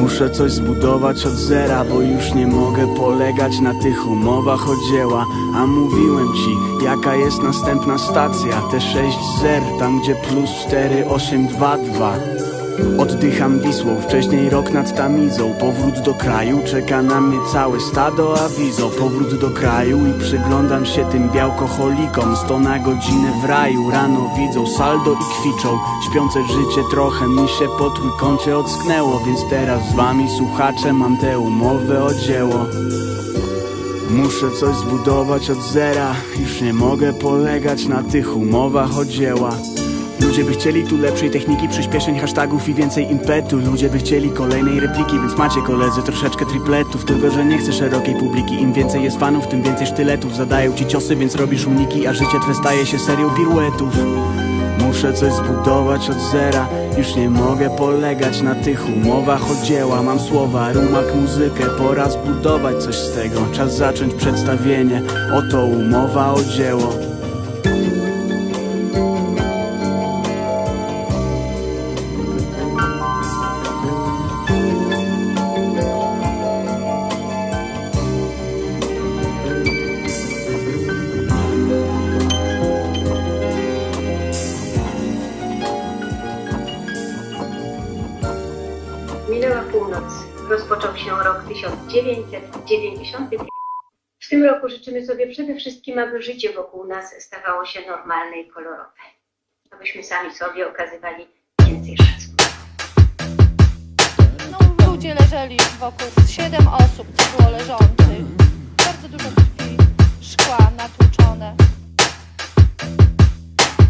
Muszę coś zbudować od zera, bo już nie mogę polegać na tych umowach o dzieła. A mówiłem ci, jaka jest następna stacja, te 6 zer, tam gdzie plus 4822. Oddycham Wisłą, wcześniej rok nad Tamizą. Powrót do kraju, czeka na mnie całe stado awizo. Powrót do kraju i przyglądam się tym białkoholikom. 100 na godzinę w raju, rano widzą saldo i kwiczą. Śpiące życie trochę mi się po trójkącie ocknęło, więc teraz z wami, słuchacze, mam tę umowę o dzieło. Muszę coś zbudować od zera, już nie mogę polegać na tych umowach o dzieła. Ludzie by chcieli tu lepszej techniki, przyspieszeń, hashtagów i więcej impetu. Ludzie by chcieli kolejnej repliki, więc macie, koledzy, troszeczkę tripletów. Tylko że nie chcę szerokiej publiki, im więcej jest fanów, tym więcej sztyletów. Zadają ci ciosy, więc robisz uniki, a życie twe staje się serią piruetów. Muszę coś zbudować od zera, już nie mogę polegać na tych umowach o dzieła. Mam słowa, rumak, muzykę, pora zbudować coś z tego. Czas zacząć przedstawienie, oto umowa o dzieło. Minęła północ. Rozpoczął się rok 1995. W tym roku życzymy sobie przede wszystkim, aby życie wokół nas stawało się normalne i kolorowe. Abyśmy sami sobie okazywali więcej szacunku. No, ludzie leżeli wokół. 7 osób to było leżących. Bardzo dużo krwi, szkła natłuczone.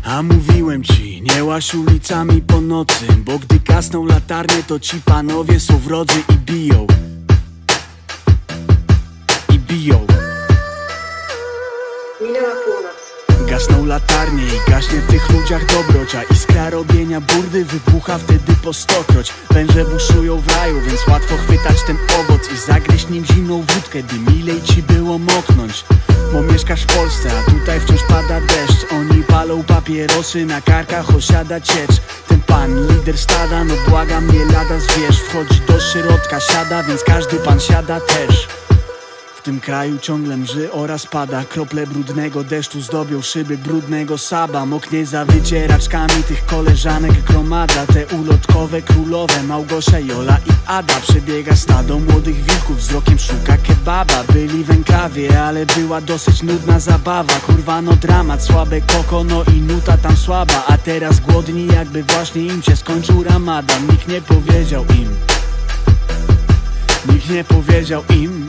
A mówiłem ci, nie łaź ulicami po nocy, bo gdy gasną latarnie, to ci panowie są wrodzy i biją. Minęła północ. Gasną latarnie i gaśnie w tych ludziach dobrocia. Iskra robienia burdy wybucha wtedy po stokroć. Węże buszują w raju, więc łatwo chwytać ten owoc i zagryźć nim zimną wódkę, by milej ci było moknąć. Bo mieszkasz w Polsce, a tutaj wciąż pada deszcz. Oni palą papierosy, na karkach osiada ciecz. Ten pan, lider stada, no błagam, nie lada zwierz. Wchodzi do środka, siada, więc każdy pan siada też. W tym kraju ciągle mrzy oraz pada. Krople brudnego deszczu zdobią szyby brudnego saba. Moknie za wycieraczkami tych koleżanek gromada. Te ulotkowe królowe, Małgosia, Jola i Ada. Przebiega stado młodych wilków, wzrokiem szuka kebaba. Byli wękawie, ale była dosyć nudna zabawa. Kurwa, no dramat, słabe koko, no i nuta tam słaba. A teraz głodni, jakby właśnie im się skończył ramadan. Nikt nie powiedział im. Nikt nie powiedział im.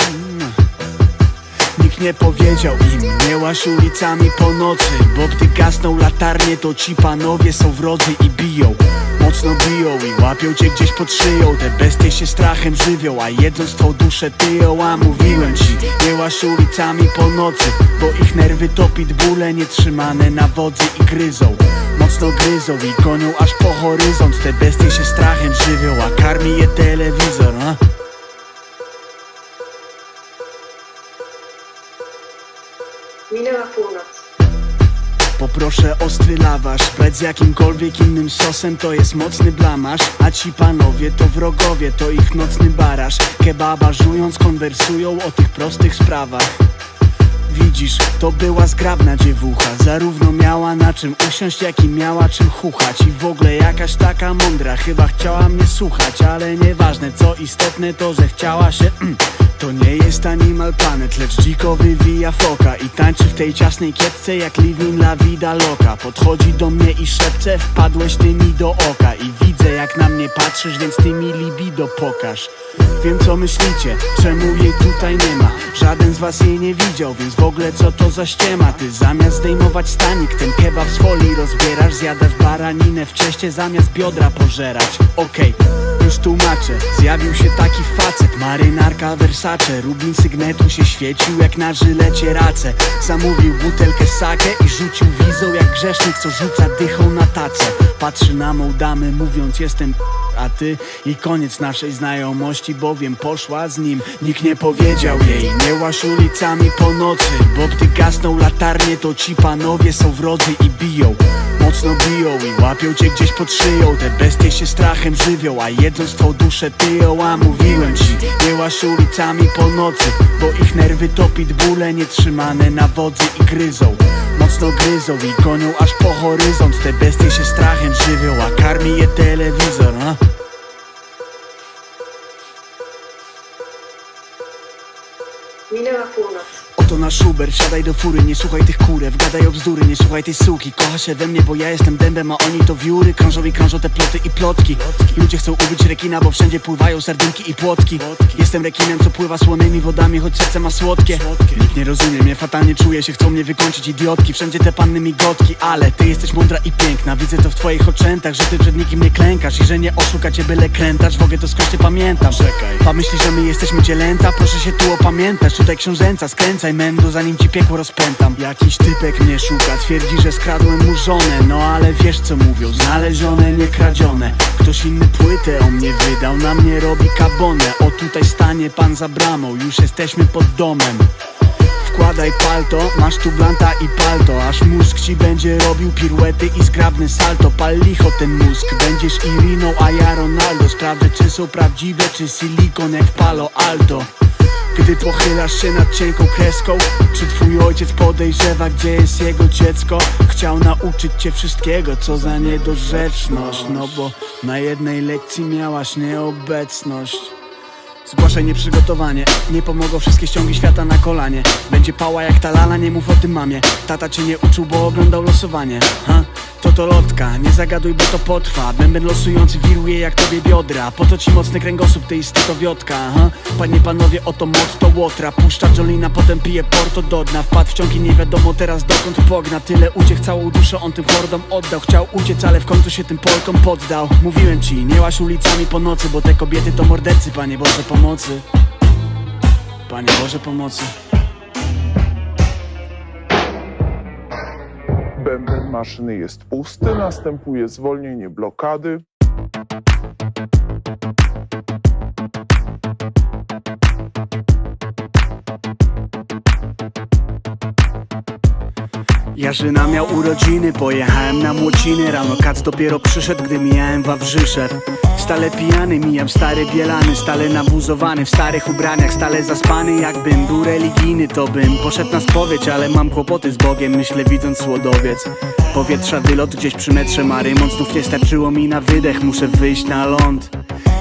Nikt nie powiedział im, nie łaź ulicami po nocy, bo gdy gasną latarnie, to ci panowie są wrodzy i biją. Mocno biją i łapią cię gdzieś pod szyją. Te bestie się strachem żywią, a jedząc twą duszę tyją. A mówiłem ci, nie łaź ulicami po nocy, bo ich nerwy topi bóle nietrzymane na wodzy i gryzą. Mocno gryzą i gonią aż po horyzont. Te bestie się strachem żywią, a karmi je telewizor, a? Minęła północ. Poproszę ostry lawasz, bez jakimkolwiek innym sosem, to jest mocny blamasz. A ci panowie to wrogowie, to ich nocny baraż. Kebaba żując konwersują o tych prostych sprawach. Widzisz, to była zgrabna dziewucha. Zarówno miała na czym usiąść, jak i miała czym chuchać. I w ogóle jakaś taka mądra, chyba chciała mnie słuchać. Ale nieważne, co istotne to, że chciała się... To nie jest Animal Planet, lecz dziko wywija foka. I tańczy w tej ciasnej kiepce, jak living la vida loca. Podchodzi do mnie i szepce, wpadłeś ty mi do oka. I widzę, jak na mnie patrzysz, więc ty mi libido pokaż. Wiem, co myślicie, czemu jej tutaj nie ma. Żaden z was jej nie widział, więc w ogóle co to za ściema. Ty zamiast zdejmować stanik, ten kebab z folii rozbierasz. Zjadasz baraninę w cieście, zamiast biodra pożerać. Okej, już tłumaczę, zjawił się taki facet. Marynarka Versace, rubin sygnetu się świecił jak na żylecie race. Zamówił butelkę sake i rzucił wizą jak grzesznych, co rzuca dychą na tacę. Patrzy na mą damę, mówiąc jestem a ty. I koniec naszej znajomości, bowiem poszła z nim. Nikt nie powiedział jej, nie łaź ulicami po nocy, bo gdy gasną latarnie, to ci panowie są wrodzy i biją, mocno biją i łapią cię gdzieś pod szyją. Te bestie się strachem żywią, a jedząc twą duszę tyją. A mówiłem ci, nie łaź ulicami po nocy, bo ich nerwy topit bóle nietrzymane na wodzy i gryzą, mocno gryzą i gonią aż po horyzont. Te bestie się strachem żywią, a karmi je telewizor. Minęła północ. Oto nasz Uber, wsiadaj do fury, nie słuchaj tych kurew, gadaj o bzdury, nie słuchaj tej suki. Kocha się we mnie, bo ja jestem dębem, a oni to wióry. Krążą i krążą te ploty i plotki. Ludzie chcą ubyć rekina, bo wszędzie pływają sardynki i płotki. Jestem rekinem, co pływa słonymi wodami, choć serce ma słodkie. Nikt nie rozumie mnie, fatalnie czuję się, chcą mnie wykończyć idiotki. Wszędzie te panny migotki, ale ty jesteś mądra i piękna. Widzę to w twoich oczętach, że ty przed nikim nie klękasz i że nie oszuka cię byle krętasz. W ogóle to skończę pamiętam. Pomyśli, że my jesteśmy cielęta, proszę się tu opamiętać. Tutaj książęca, skręcaj mędu, zanim ci piekło rozpętam. Jakiś typek mnie szuka, twierdzi, że skradłem mu żonę. No ale wiesz co mówią, znalezione, nie kradzione. Ktoś inny płytę o mnie wydał, na mnie robi kabonę. O tutaj stanie pan za bramą, już jesteśmy pod domem. Wkładaj palto, masz tu blanta i palto, aż mózg ci będzie robił piruety i zgrabny salto. Pal licho ten mózg, będziesz Iriną, a ja Ronaldo. Sprawdzę czy są prawdziwe, czy silikon jak w Palo Alto. Gdy pochylasz się nad cienką kreską, czy twój ojciec podejrzewa, gdzie jest jego dziecko? Chciał nauczyć cię wszystkiego, co za niedorzeczność. No bo na jednej lekcji miałaś nieobecność. Zgłaszaj nieprzygotowanie, nie pomogą wszystkie ściągi świata na kolanie. Będzie pała jak ta lala, nie mów o tym mamie. Tata cię nie uczył, bo oglądał losowanie. To lotka, nie zagaduj, bo to potrwa. Bęben losujący wiruje jak tobie biodra. Po to ci mocny kręgosłup, ty istoto wiotka. Panie, panowie, oto moc to łotra. Puszcza Jolina, potem pije porto do dna. Wpadł w ciągi, nie wiadomo teraz dokąd pogna. Tyle uciech, całą duszę on tym hordom oddał. Chciał uciec, ale w końcu się tym Polkom poddał. Mówiłem ci, nie łaź ulicami po nocy, bo te kobiety to mordercy. Panie Boże pomocy, Panie Boże pomocy. Bęben maszyny jest pusty, następuje zwolnienie blokady. Jarzyna miał urodziny, pojechałem na Młociny. Rano kac dopiero przyszedł, gdy mijałem Wawrzyszew. Stale pijany, mijam stary Bielany, stale nabuzowany, w starych ubraniach, stale zaspany. Jakbym był religijny, to bym poszedł na spowiedź, ale mam kłopoty z Bogiem, myślę widząc Słodowiec. Powietrza wylot gdzieś przy metrze ma remont, znów nie starczyło mi na wydech, muszę wyjść na ląd.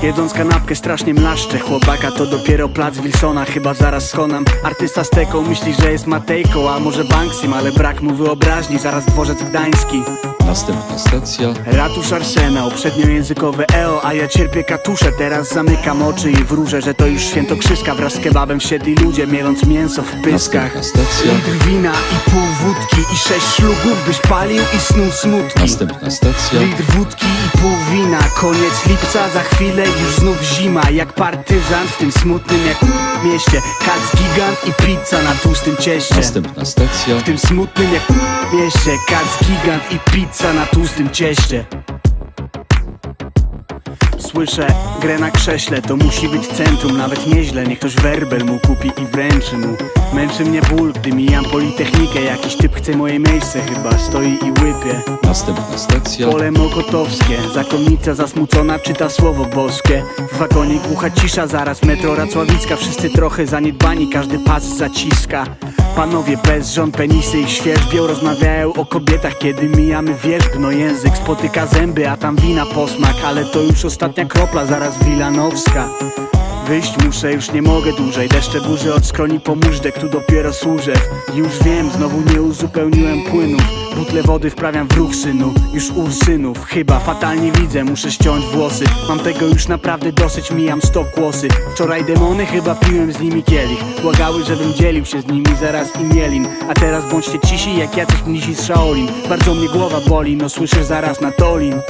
Jedząc kanapkę strasznie mlaszczę chłopaka, to dopiero plac Wilsona, chyba zaraz schonam. Artysta z teką myśli, że jest Matejką, a może Banksym, ale brak mu wyobraźni, zaraz dworzec gdański. Następna stacja Ratusz Arsenał, przedniojęzykowe EO, a ja cierpię katusze. Teraz zamykam oczy i wróżę, że to już Świętokrzyska. Wraz z kebabem wsiedli ludzie, mieląc mięso w pyskach. Litr wina i pół wódki i 6 szlugów, byś palił i snuł smutki. Następna stacja litr wódki i pół wina. Koniec lipca, za chwilę już znów zima. Jak partyzant w tym smutnym jak mieście. Kac gigant i pizza na tłustym cieście. Następna stacja w tym smutnym jak mieście. Kac gigant i pizza na tłustym cieście. Słyszę grę na krześle, to musi być centrum, nawet nieźle. Niech ktoś werbel mu kupi i wręczy mu. Męczy mnie ból, gdy mijam Politechnikę. Jakiś typ chce moje miejsce, chyba stoi i łypie. Następna stacja Pole Mokotowskie. Zakonnica zasmucona czyta Słowo Boskie. W wagonie głucha cisza, zaraz metro Racławicka. Wszyscy trochę zaniedbani, każdy pas zaciska. Panowie bez żon, penisy ich świerzbią. Rozmawiają o kobietach, kiedy mijamy wierzbno. Język spotyka zęby, a tam wina posmak. Ale to już ostatnia kropla, zaraz Wilanowska. Wyjść muszę, już nie mogę dłużej. Deszcze burzy od skroni po móżdżek, tu dopiero służę. Już wiem, znowu nie uzupełniłem płynów. Butle wody wprawiam w ruch synu, już Ursynów. Chyba fatalnie widzę, muszę ściąć włosy. Mam tego już naprawdę dosyć, mijam 100 kłosy. Wczoraj demony, chyba piłem z nimi kielich. Błagały, żebym dzielił się z nimi zaraz i mielin. A teraz bądźcie cisi jak jacyś mnisi z Shaolin. Bardzo mnie głowa boli, no słyszę zaraz na Tolin.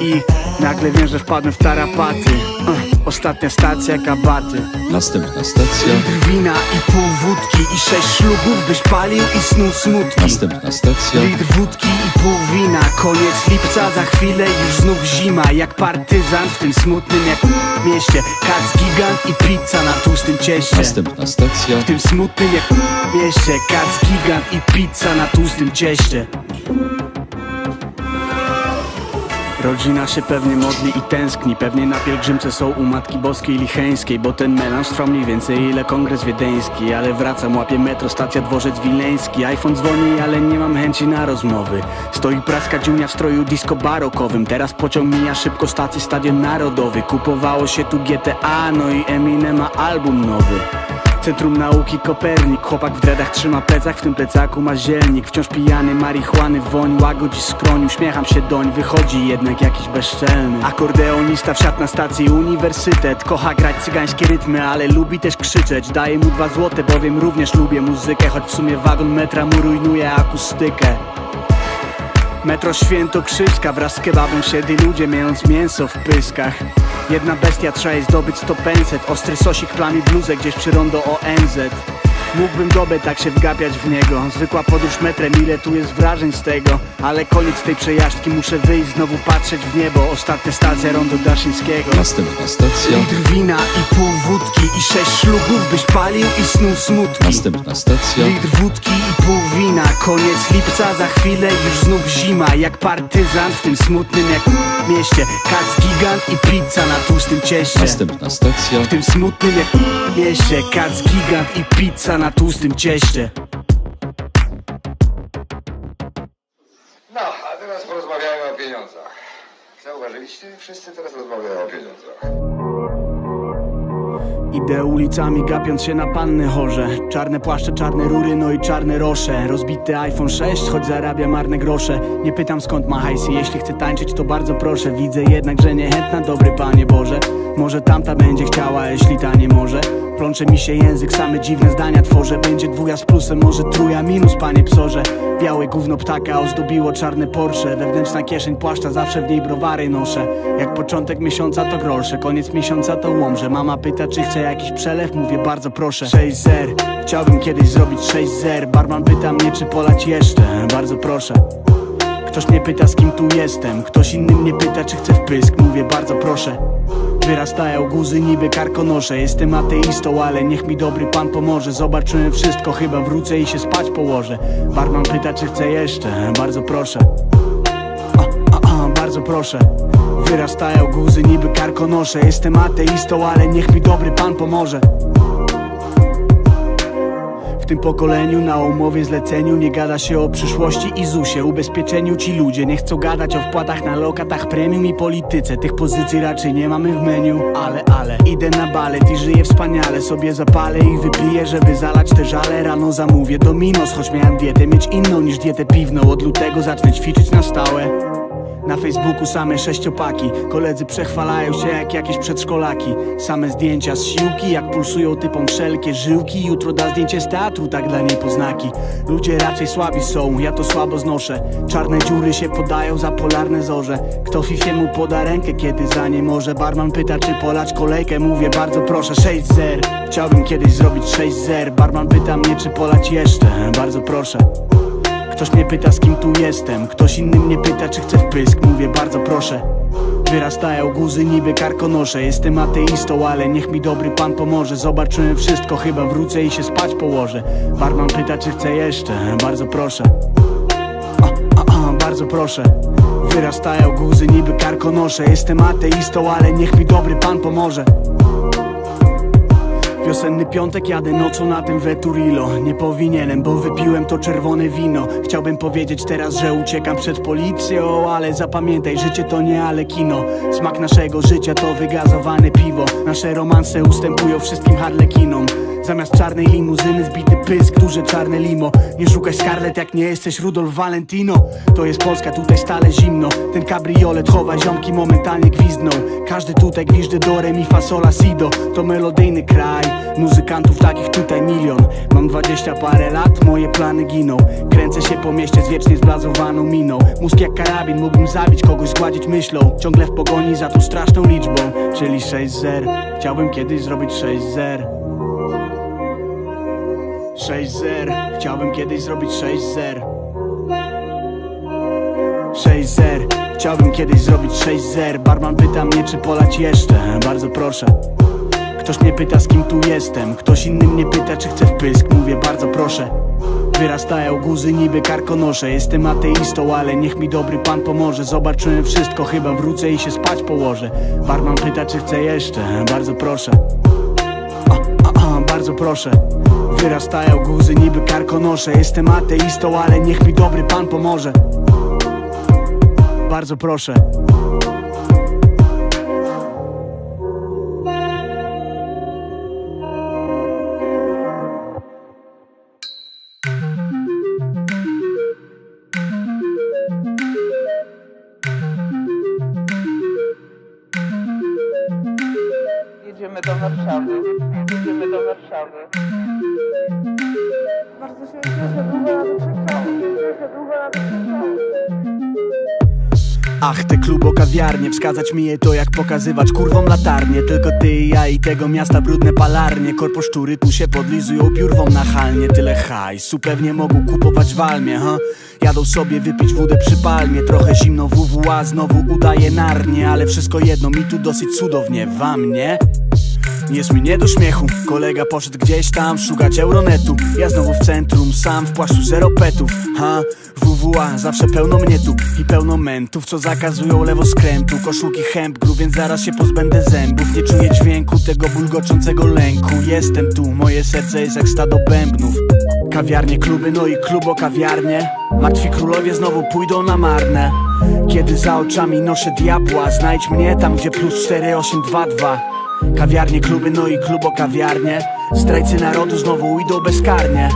I nagle wiem, że wpadłem w tarapaty. Ostatnia stacja Kabaty. Następna stacja wina i pół wódki i 6 ślubów byś palił i snuł smutki. Następna stacja litr wódki i pół wina. Koniec lipca, za chwilę już znów zima. Jak partyzan w tym smutnym jak mieście. Kac gigant i pizza na tłustym cieście. Następna stacja w tym smutnym jak mieście. Kac gigant i pizza na tłustym cieście. Rodzina się pewnie modli i tęskni. Pewnie na pielgrzymce są u Matki Boskiej Licheńskiej. Bo ten melanż trwa mniej więcej ile kongres wiedeński. Ale wracam, łapię metro, stacja Dworzec Wileński. iPhone dzwoni, ale nie mam chęci na rozmowy. Stoi praska dziunia w stroju disco barokowym. Teraz pociąg mija szybko stację Stadion Narodowy. Kupowało się tu GTA, no i Eminem ma album nowy. Centrum Nauki Kopernik. Chłopak w dredach trzyma plecak, w tym plecaku ma zielnik. Wciąż pijany marihuany woń łagodzi skroń. Uśmiecham się doń, wychodzi jednak jakiś bezczelny. Akordeonista wsiadł na stacji Uniwersytet. Kocha grać cygańskie rytmy, ale lubi też krzyczeć. Daję mu 2 złote, bowiem również lubię muzykę. Choć w sumie wagon metra mu rujnuje akustykę. Metro Świętokrzyska, wraz z kebabem siedli ludzie, mając mięso w pyskach. Jedna bestia, trzeba jej zdobyć 100 pęset. Ostry sosik plami bluzę gdzieś przy rondo ONZ. Mógłbym dobę tak się wgapiać w niego. Zwykła podróż metrem, ile tu jest wrażeń z tego. Ale koniec tej przejażdżki, muszę wyjść, znowu patrzeć w niebo. Ostatnia stacja, rondo Daszyńskiego. Następna stacja litr wina i pół wódki i 6 ślubów byś palił i snuł smutki. Następna stacja litr wódki i pół wina. Koniec lipca, za chwilę już znów zima. Jak partyzan w tym smutnym jak mieście. Kac gigant i pizza na tłustym cieście. Następna stacja w tym smutnym jak mieście. Kac gigant i pizza na tłustym cieście. No, a teraz porozmawiajmy o pieniądzach. Zauważyliście? Wszyscy teraz rozmawiają o pieniądzach. Idę ulicami, gapiąc się na panny chorze. Czarne płaszcze, czarne rury, no i czarne rosze. Rozbity iPhone 6, choć zarabia marne grosze. Nie pytam skąd ma hajsy, jeśli chcę tańczyć to bardzo proszę. Widzę jednak, że niechętna, dobry Panie Boże. Może tamta będzie chciała, jeśli ta nie może. Plącze mi się język, same dziwne zdania tworzę. Będzie dwuja z plusem, może truja minus, panie psorze. Białe gówno ptaka ozdobiło czarne Porsche. Wewnętrzna kieszeń płaszcza, zawsze w niej browary noszę. Jak początek miesiąca to grolsze, koniec miesiąca to łomże. Mama pyta, czy chce jakiś przelew, mówię bardzo proszę. 6-0, chciałbym kiedyś zrobić 6-0. Barman pyta mnie, czy polać jeszcze, bardzo proszę. Ktoś mnie pyta, z kim tu jestem. Ktoś inny mnie pyta, czy chce wpysk, mówię bardzo proszę. Wyrastają guzy niby karkonosze. Jestem ateistą, ale niech mi dobry Pan pomoże. Zobaczyłem wszystko, chyba wrócę i się spać położę. Barman pyta, czy chcę jeszcze, bardzo proszę. Bardzo proszę. Wyrastają guzy niby karkonosze. Jestem ateistą, ale niech mi dobry Pan pomoże. W tym pokoleniu, na umowie, zleceniu nie gada się o przyszłości i ZUS-ie, ubezpieczeniu. Ci ludzie nie chcą gadać o wpłatach na lokatach, premium i polityce. Tych pozycji raczej nie mamy w menu. Ale idę na balet i żyję wspaniale. Sobie zapalę i wypiję, żeby zalać te żale. Rano zamówię Dominos, choć miałem dietę mieć inną niż dietę piwną. Od lutego zacznę ćwiczyć na stałe. Na Facebooku same 6 opaki. Koledzy przechwalają się jak jakieś przedszkolaki. Same zdjęcia z siłki, jak pulsują typom wszelkie żyłki. Jutro da zdjęcie z teatru, tak dla niej poznaki. Ludzie raczej słabi są, ja to słabo znoszę. Czarne dziury się podają za polarne zorze. Kto fifie mu poda rękę, kiedy za nie może. Barman pyta, czy polać kolejkę, mówię bardzo proszę. 6-0, chciałbym kiedyś zrobić 6-0. Barman pyta mnie, czy polać jeszcze, bardzo proszę. Ktoś mnie pyta, z kim tu jestem. Ktoś inny mnie pyta, czy chcę wpysk, mówię bardzo proszę. Wyrastają guzy niby karkonosze. Jestem ateistą, ale niech mi dobry Pan pomoże. Zobaczyłem wszystko, chyba wrócę i się spać położę. Barman pyta, czy chcę jeszcze, bardzo proszę. Bardzo proszę. Wyrastają guzy niby karkonosze. Jestem ateistą, ale niech mi dobry Pan pomoże. Wiosenny piątek, jadę nocą na tym Veturilo. Nie powinienem, bo wypiłem to czerwone wino. Chciałbym powiedzieć teraz, że uciekam przed policją. Ale zapamiętaj, życie to nie ale kino. Smak naszego życia to wygazowane piwo. Nasze romanse ustępują wszystkim harlekinom. Zamiast czarnej limuzyny zbity pysk, duże czarne limo. Nie szukaj Scarlett, jak nie jesteś Rudolf Valentino. To jest Polska, tutaj stale zimno. Ten kabriolet chowa, ziomki momentalnie gwizdną. Każdy tutaj gwiżdży do re mi fa sola si do. To melodyjny kraj. Muzykantów takich tutaj milion. Mam 20 parę lat, moje plany giną. Kręcę się po mieście z wiecznie zblazowaną miną. Mózg jak karabin, mógłbym zabić kogoś, zgładzić myślą. Ciągle w pogoni za tą straszną liczbą, czyli 6-0. Chciałbym kiedyś zrobić 6-0. 6-0. Chciałbym kiedyś zrobić 6-0. 6-0. Chciałbym kiedyś zrobić 6-0. Barman pyta mnie, czy polać jeszcze. Bardzo proszę. Ktoś mnie pyta, z kim tu jestem. Ktoś inny mnie pyta, czy chcę wpysk. Mówię, bardzo proszę. Wyrastają guzy niby karkonosze. Jestem ateistą, ale niech mi dobry pan pomoże. Zobaczyłem wszystko, chyba wrócę i się spać położę. Barman pyta, czy chcę jeszcze. Bardzo proszę. Bardzo proszę. Wyrastają guzy niby karkonosze. Jestem ateistą, ale niech mi dobry pan pomoże. Bardzo proszę. Jedziemy do Warszawy. Jedziemy do Warszawy. Bardzo się cieszę, długo na to czekam. Ach, te klubokawiarnie, wskazać mi je to jak pokazywać kurwom latarnie. Tylko ty i ja i tego miasta brudne palarnie. Korposzczury tu się podlizują biurwą nachalnie. Tyle hajsu pewnie mogą kupować w Almie, ha? Jadą sobie wypić wódę przy palmie. Trochę zimno WWA znowu udaje narnie. Ale wszystko jedno mi tu dosyć cudownie, wam nie? Jest mi nie do śmiechu. Kolega poszedł gdzieś tam szukać Euronetu. Ja znowu w centrum, sam w płaszczu zero petów. Ha, WWA, zawsze pełno mnie tu i pełno mentów, co zakazują lewoskrętu. Koszulki hempgru, więc zaraz się pozbędę zębów. Nie czuję dźwięku tego bulgoczącego lęku. Jestem tu, moje serce jest jak stado bębnów. Kawiarnie, kluby, no i klubokawiarnie. Martwi królowie znowu pójdą na marne. Kiedy za oczami noszę diabła, znajdź mnie tam, gdzie +4822. Kawiarnie, kluby, no i klubokawiarnie. Zdrajcy narodu znowu idą bezkarnie.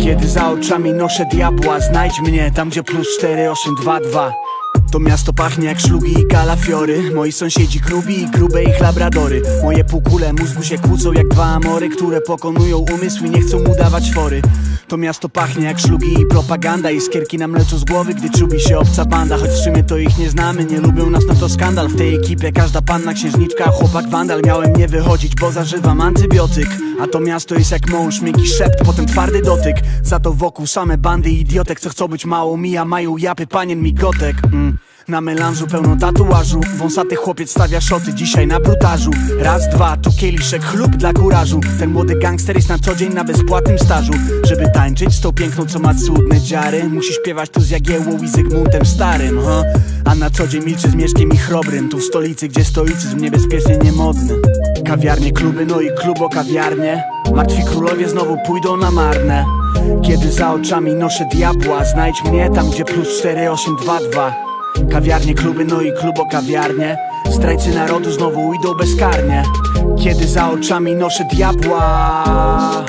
Kiedy za oczami noszę diabła, znajdź mnie tam, gdzie +4822. To miasto pachnie jak szlugi i kalafiory. Moi sąsiedzi grubi i grube ich labradory. Moje półkule mózgu się kłócą jak dwa amory, które pokonują umysł i nie chcą mu dawać fory. To miasto pachnie jak szlugi i propaganda. Iskierki nam lecą z głowy, gdy czubi się obca banda. Choć w sumie to ich nie znamy, nie lubią nas, no to skandal. W tej ekipie każda panna księżniczka, chłopak wandal. Miałem nie wychodzić, bo zażywam antybiotyk. A to miasto jest jak mąż, miękki szept, potem twardy dotyk. Za to wokół same bandy idiotek, co chcą być małą mija, mają japy panien migotek. Na melanżu pełno tatuażu. Wąsaty chłopiec stawia szoty dzisiaj na brutażu. Raz, dwa, tu kieliszek chlub dla kurażu. Ten młody gangster jest na co dzień na bezpłatnym stażu. Żeby tańczyć z tą piękną, co ma cudne dziary, musi śpiewać tu z Jagiełą i Zygmuntem Starym, ha? A na co dzień milczy z Mieszkiem i Chrobrym. Tu w stolicy, gdzie stoicyzm niebezpiecznie niemodny. Kawiarnie, kluby, no i klubokawiarnie. Martwi królowie znowu pójdą na marne. Kiedy za oczami noszę diabła, znajdź mnie tam, gdzie +4822. Kawiarnie, kluby, no i klubokawiarnie. Zdrajcy narodu znowu idą bezkarnie. Kiedy za oczami noszę diabła,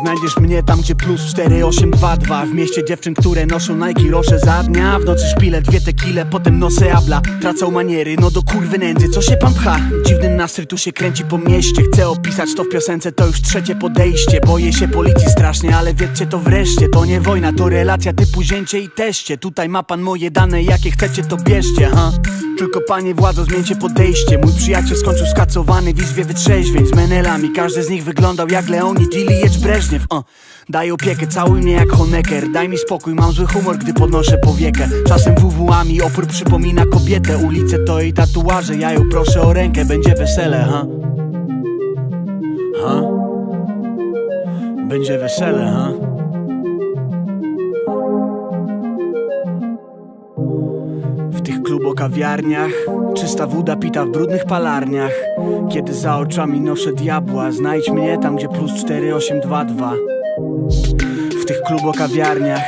znajdziesz mnie tam, gdzie +4822. W mieście dziewczyn, które noszą Nike, roszę za dnia. W nocy szpilę, dwie tekile, potem nosę abla. Tracą maniery, no do kurwy nędzy, co się pan pcha? Dziwny nastrój tu się kręci po mieście. Chcę opisać to w piosence, to już trzecie podejście. Boję się policji strasznie, ale wiedzcie to wreszcie. To nie wojna, to relacja typu zięcie i teście. Tutaj ma pan moje dane, jakie chcecie to bierzcie, ha? Tylko panie władzo, zmieńcie podejście. Mój przyjaciel skończył skacowany w izbie wytrzeźwień z menelami. Każdy z nich wyglądał jak Leonid Ilijecz Breżniew. Daj opiekę, całuj mnie jak Honecker. Daj mi spokój, mam zły humor, gdy podnoszę powiekę. Czasem WWA-mi opór przypomina kobietę. Ulice to jej tatuaże, ja ją proszę o rękę. Będzie wesele, ha? Ha? Będzie wesele, ha? W tych klubokawiarniach czysta woda pita w brudnych palarniach. Kiedy za oczami noszę diabła, znajdź mnie tam, gdzie +4822. W tych klubokawiarniach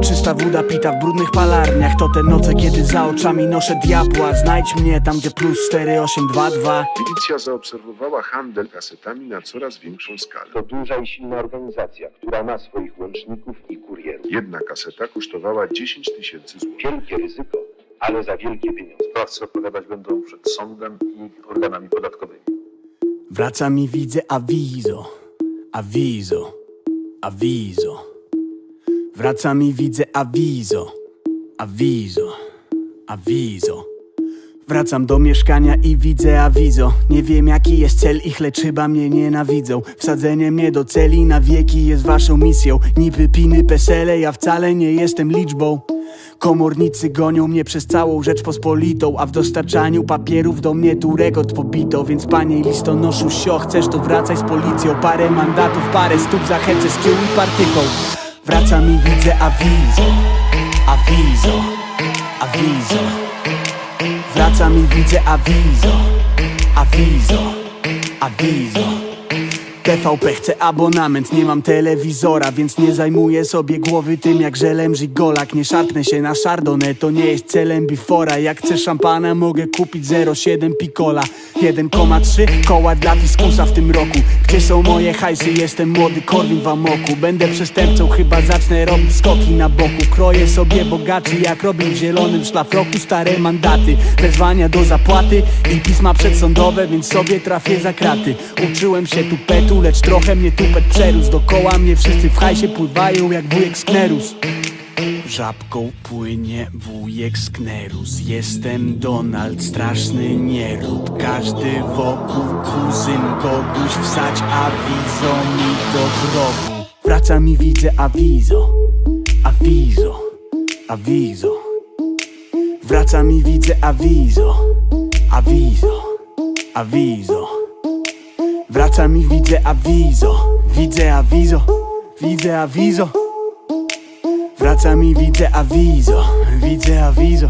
czysta woda pita w brudnych palarniach. To te noce, kiedy za oczami noszę diabła, znajdź mnie tam, gdzie +4822. Milicja zaobserwowała handel kasetami na coraz większą skalę. To duża i silna organizacja, która ma swoich łączników i kurierów. Jedna kaseta kosztowała 10 000 złotych. Wielkie ryzyko, ale za wielkie pieniądze. Sprawcy odpowiadać będą przed sądem i organami podatkowymi. Wracam i widzę awizo, awizo, awizo. Wracam i widzę awizo, awizo, awizo. Wracam do mieszkania i widzę awizo. Nie wiem jaki jest cel ich, lecz chyba mnie nienawidzą. Wsadzenie mnie do celi na wieki jest waszą misją. Niby piny pesele, ja wcale nie jestem liczbą. Komornicy gonią mnie przez całą Rzeczpospolitą, a w dostarczaniu papierów do mnie tu rekord pobito. Więc panie listonoszu sio, chcesz to wracaj z policją. Parę mandatów, parę stóp za hecę z tyłu i partyką. Wracam i widzę awizo, awizo, awizo. Wracam i widzę awizo, awizo, awizo. TVP chce abonament, nie mam telewizora, więc nie zajmuję sobie głowy tym jak żelem żigolak. Nie szarpnę się na Chardonnay, to nie jest celem bifora. Jak chcę szampana, mogę kupić 0,7 Piccola. 1,3 koła dla fiskusa w tym roku. Gdzie są moje hajsy? Jestem młody Korwin w amoku. Będę przestępcą, chyba zacznę robić skoki na boku. Kroję sobie bogaczy, jak robię w zielonym szlafroku. Stare mandaty, wezwania do zapłaty i pisma przedsądowe, więc sobie trafię za kraty. Uczyłem się tupetu, lecz trochę mnie tupet przerósł. Dokoła mnie wszyscy w hajsie pływają jak wujek Sknerus. Żabką płynie wujek Sknerus. Jestem Donald, straszny nierób. Każdy wokół kuzyn kogoś wsać awizo mi do grobu. Wracam i widzę awizo, awizo, awizo. Wracam i widzę awizo, awizo, awizo. Wracam i widzę awizo, widzę awizo, widzę awizo. Wracam i widzę awizo, widzę awizo.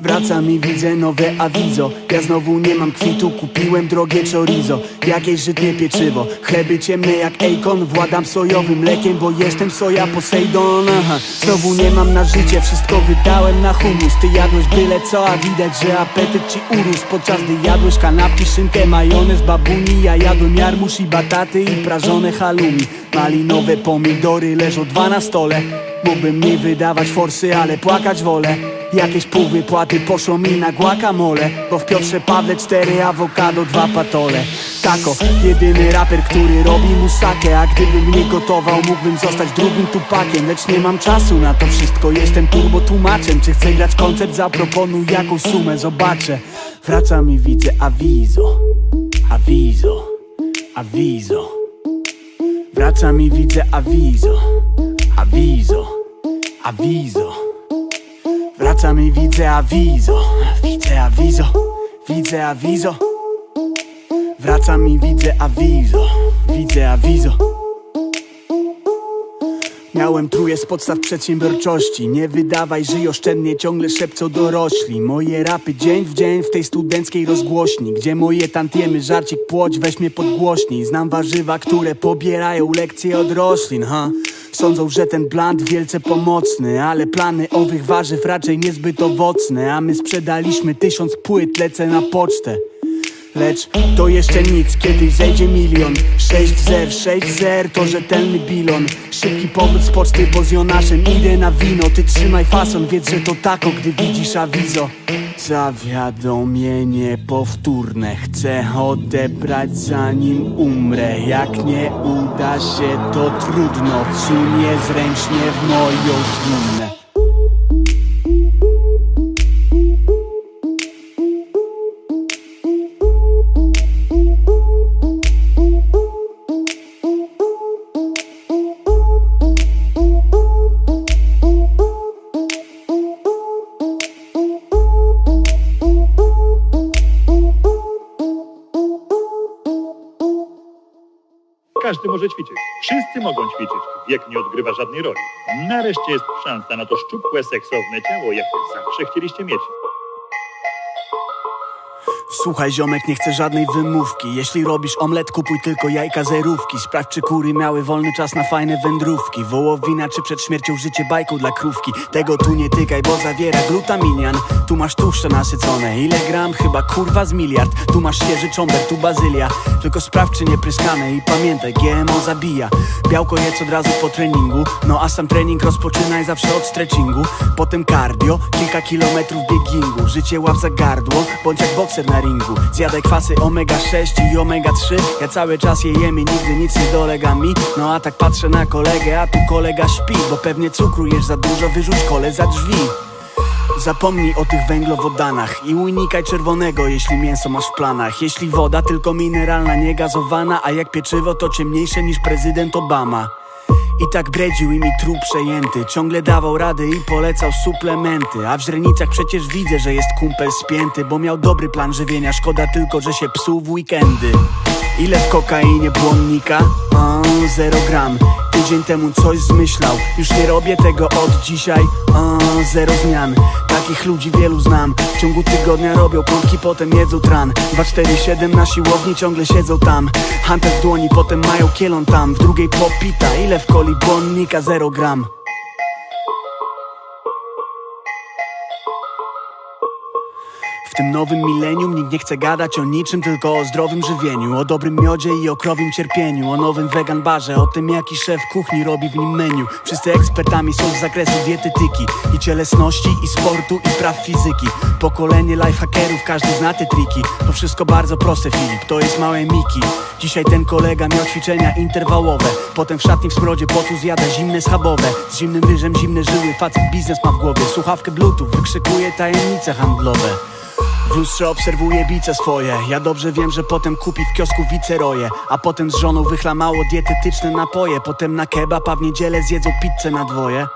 Wracam i widzę nowe awizo. Ja znowu nie mam kwitu, kupiłem drogie chorizo. Jakieś żytnie pieczywo, chleby ciemne jak Akon. Władam sojowym mlekiem, bo jestem soja Poseidon. Aha. Znowu nie mam na życie, wszystko wydałem na hummus. Ty jadłeś byle co, a widać, że apetyt ci urósł. Podczas gdy jadłeś kanapki, szynkę, majonez, babuni. Ja jadłem jarmuż i bataty i prażone halumi. Malinowe pomidory leżą 2 na stole. Mógłbym nie wydawać forsy, ale płakać wolę. Jakieś pół wypłaty poszło mi na guacamole, bo w Piotrze Pawle 4 awokado, 2 patole. Tako, jedyny raper, który robi musakę. A gdybym nie gotował, mógłbym zostać drugim Tupakiem. Lecz nie mam czasu na to wszystko, jestem turbo tłumaczem. Czy chcę grać koncert? Zaproponuj jakąś sumę, zobaczę. Wracam i widzę awizo, awizo, awizo. Wracam i widzę awizo, awizo, awizo. Wracam i widzę awizo, widzę awizo, widzę awizo. Wracam i widzę awizo, widzę awizo. Miałem truje z podstaw przedsiębiorczości. Nie wydawaj, żyj oszczędnie, ciągle szepcą dorośli. Moje rapy dzień w dzień w tej studenckiej rozgłośni, gdzie moje tantiemy, żarcik, płoć, weź mnie podgłośni. Znam warzywa, które pobierają lekcje od roślin, ha. Sądzą, że ten bland wielce pomocny, ale plany owych warzyw raczej niezbyt owocne. A my sprzedaliśmy 1000 płyt, lecę na pocztę. Lecz to jeszcze nic, kiedyś zejdzie milion. 6-0, 6-0 to rzetelny bilon. Szybki powrót z poczty, bo z Jonaszem idę na wino. Ty trzymaj fason, wiedz, że to tako, gdy widzisz awizo. Zawiadomienie powtórne chcę odebrać zanim umrę. Jak nie uda się, to trudno, wsunie zręcznie w moją trumnę. Każdy może ćwiczyć. Wszyscy mogą ćwiczyć. Wiek nie odgrywa żadnej roli. Nareszcie jest szansa na to szczupłe, seksowne ciało, jakie zawsze chcieliście mieć. Słuchaj ziomek, nie chcę żadnej wymówki. Jeśli robisz omlet, kupuj tylko jajka zerówki. Sprawdź, czy kury miały wolny czas na fajne wędrówki. Wołowina, czy przed śmiercią życie bajką dla krówki. Tego tu nie tykaj, bo zawiera glutaminian. Tu masz tłuszcze nasycone, ile gram? Chyba kurwa z miliard. Tu masz świeży cząber, tu bazylia. Tylko sprawdź, czy nie pryskane i pamiętaj, GMO zabija. Białko jedz od razu po treningu. No a sam trening rozpoczynaj zawsze od stretchingu. Potem cardio, kilka kilometrów biegingu. Życie łap za gardło, bądź jak bokser na ringu. treningu. Zjadę kwasy omega 6 i omega 3. Ja cały czas je jem i nigdy nic nie dolega mi. No a tak patrzę na kolegę, a tu kolega śpi. Bo pewnie cukru jesz za dużo, wyrzuć kole za drzwi. Zapomnij o tych węglowodanach i unikaj czerwonego, jeśli mięso masz w planach. Jeśli woda, tylko mineralna, nie gazowana. A jak pieczywo, to ciemniejsze niż prezydent Obama. I tak bredził i mi truł przejęty. Ciągle dawał rady i polecał suplementy. A w źrenicach przecież widzę, że jest kumpel spięty. Bo miał dobry plan żywienia, szkoda tylko, że się psuł w weekendy. Ile w kokainie błonnika? 0 gram. Tydzień temu coś zmyślał. Już nie robię tego od dzisiaj. 0 zmian. Takich ludzi wielu znam. W ciągu tygodnia robią pompki, potem jedzą tran. 2, 4, 7 na siłowni ciągle siedzą tam. Hunter w dłoni, potem mają kielon tam. W drugiej popita. Ile w coli błonnika? 0 gram. W tym nowym milenium nikt nie chce gadać o niczym, tylko o zdrowym żywieniu, o dobrym miodzie i o krowim cierpieniu, o nowym wegan barze, o tym jaki szef kuchni robi w nim menu. Wszyscy ekspertami są z zakresu dietetyki i cielesności, i sportu, i praw fizyki. Pokolenie lifehackerów, każdy zna te triki. To wszystko bardzo proste, Filip, to jest małe Miki. Dzisiaj ten kolega miał ćwiczenia interwałowe. Potem w szatni w smrodzie potu zjada zimne schabowe. Z zimnym ryżem zimne żyły, facet biznes ma w głowie. Słuchawkę bluetooth, wykrzykuje tajemnice handlowe. W lustrze obserwuję bice swoje. Ja dobrze wiem, że potem kupi w kiosku wiceroje. A potem z żoną wychlamało dietetyczne napoje. Potem na kebab, a w niedzielę zjedzą pizzę na dwoje.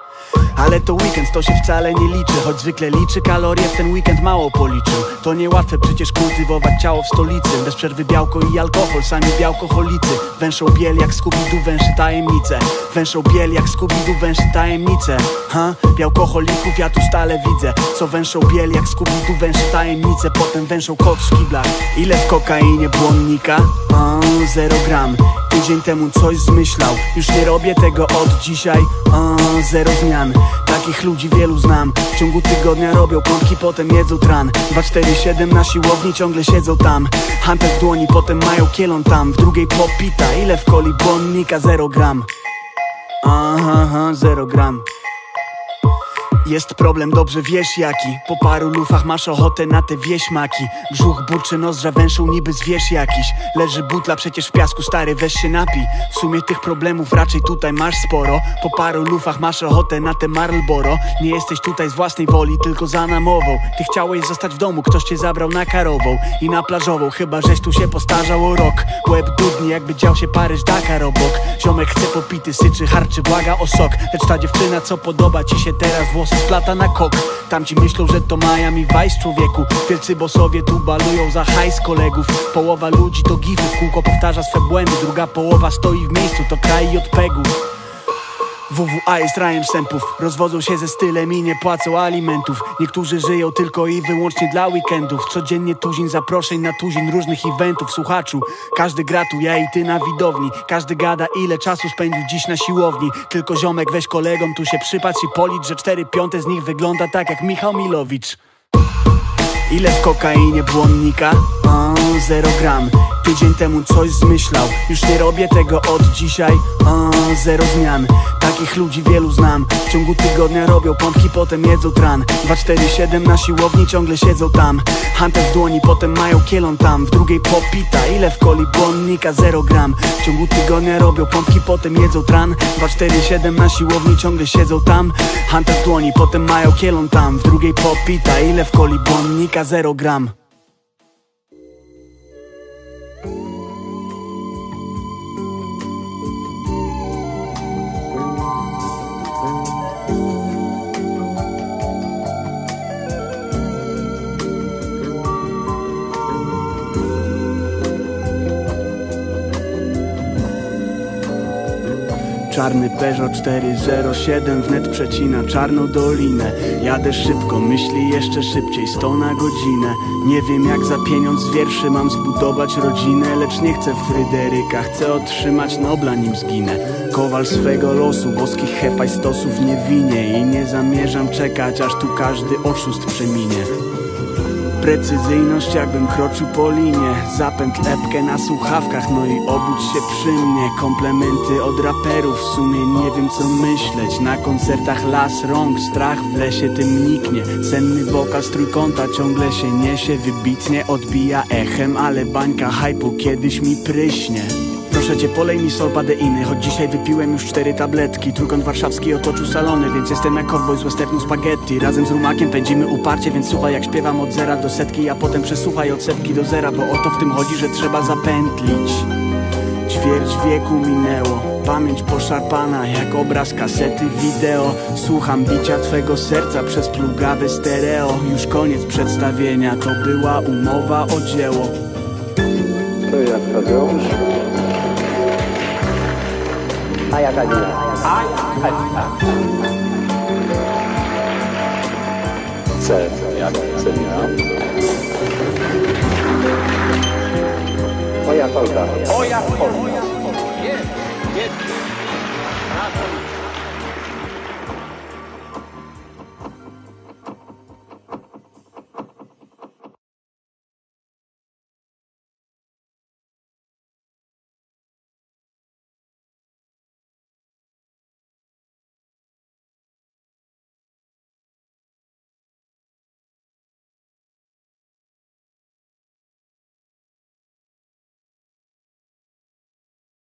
Ale to weekend, to się wcale nie liczy. Choć zwykle liczy kalorie, w ten weekend mało policzył. To niełatwe przecież kultywować ciało w stolicy. Bez przerwy białko i alkohol, sami białkoholicy. Węszą biel jak Scooby-Doo, węszy tajemnice. Węszą biel jak Scooby-Doo, węszy tajemnice. Białkoholików ja tu stale widzę. Co węszą biel jak Scooby-Doo, węszy tajemnice. Potem węszą kot w szkiblach. Ile w kokainie błonnika? 0 gram. Tydzień temu coś zmyślał. Już nie robię tego od dzisiaj. 0 zmian. Takich ludzi wielu znam. W ciągu tygodnia robią pompki, potem jedzą tran. 2, 4, 7 na siłowni ciągle siedzą tam. Hunter w dłoni, potem mają kielon tam. W drugiej popita. Ile w coli błonnika? 0 gram. 0 gram. Jest problem, dobrze wiesz jaki. Po paru lufach masz ochotę na te wieśmaki. Brzuch burczy, nozdrza węszą niby zwierz jakiś. Leży butla przecież w piasku, stary, weź się napij. W sumie tych problemów raczej tutaj masz sporo. Po paru lufach masz ochotę na te Marlboro. Nie jesteś tutaj z własnej woli, tylko za namową. Ty chciałeś zostać w domu, ktoś cię zabrał na Karową i na Plażową, chyba żeś tu się postarzał o rok. Łeb dudni, jakby dział się Paryż-Dakar obok. Ziomek chce popity, syczy, harczy, błaga o sok. Lecz ta dziewczyna, co podoba ci się teraz, włosy splata na kok. Tamci myślą, że to Miami Vice, człowieku. Wielcy bossowie tu balują za hajs kolegów. Połowa ludzi to gify, w kółko powtarza swe błędy. Druga połowa stoi w miejscu, to kraj JPEG-ów. WWA jest rajem sępów. Rozwodzą się ze stylem i nie płacą alimentów. Niektórzy żyją tylko i wyłącznie dla weekendów. Codziennie tuzin zaproszeń na tuzin różnych eventów. Słuchaczu, każdy gra tu, ja i ty na widowni. Każdy gada, ile czasu spędził dziś na siłowni. Tylko ziomek, weź kolegom tu się przypatrz i policz, że 4/5 z nich wygląda tak jak Michał Milowicz. Ile w kokainie błonnika? 0 gram. Tydzień temu coś zmyślał. Już nie robię tego od dzisiaj. 0 zmian. Takich ludzi wielu znam. W ciągu tygodnia robią pompki, potem jedzą tran. 2, 4, 7 na siłowni ciągle siedzą tam. Hunter w dłoni, potem mają kielon tam. W drugiej popita. Ile w coli błonnika? 0 gram. W ciągu tygodnia robią pompki, potem jedzą tran. 2, 4, 7 na siłowni ciągle siedzą tam. Hunter w dłoni, potem mają kielon tam. W drugiej popita. Ile w coli błonnika? 0 gram. Czarny Peugeot 407 wnet przecina czarną dolinę. Jadę szybko, myśli jeszcze szybciej, 100 na godzinę. Nie wiem jak za pieniądz z wierszy mam zbudować rodzinę. Lecz nie chcę Fryderyka, chcę otrzymać Nobla nim zginę. Kowal swego losu, boskich hefajstosów nie winie. I nie zamierzam czekać aż tu każdy oszust przeminie. precyzyjność, jakbym kroczył po linie. Zapędź lepkę na słuchawkach, no i obudź się przy mnie. Komplementy od raperów, w sumie nie wiem co myśleć. Na koncertach las rąk, strach w lesie tym niknie. Senny wokal z trójkąta ciągle się niesie, wybitnie odbija echem, ale bańka hypu kiedyś mi pryśnie. Proszę cię, polej mi sol padeiny, choć dzisiaj wypiłem już 4 tabletki. Trójkąt warszawski otoczył salony, więc jestem jak cowboy z westernu spaghetti. Razem z Rumakiem pędzimy uparcie, więc słuchaj jak śpiewam od zera do setki, a potem przesłuchaj od setki do zera, bo o to w tym chodzi, że trzeba zapętlić. Ćwierć wieku minęło, pamięć poszarpana jak obraz kasety wideo. Słucham bicia twego serca przez plugawe stereo. Już koniec przedstawienia, to była umowa o dzieło. To jak Tadeusz? A ja Kamila. C jak Celina. Oja Polka. Oja Polka.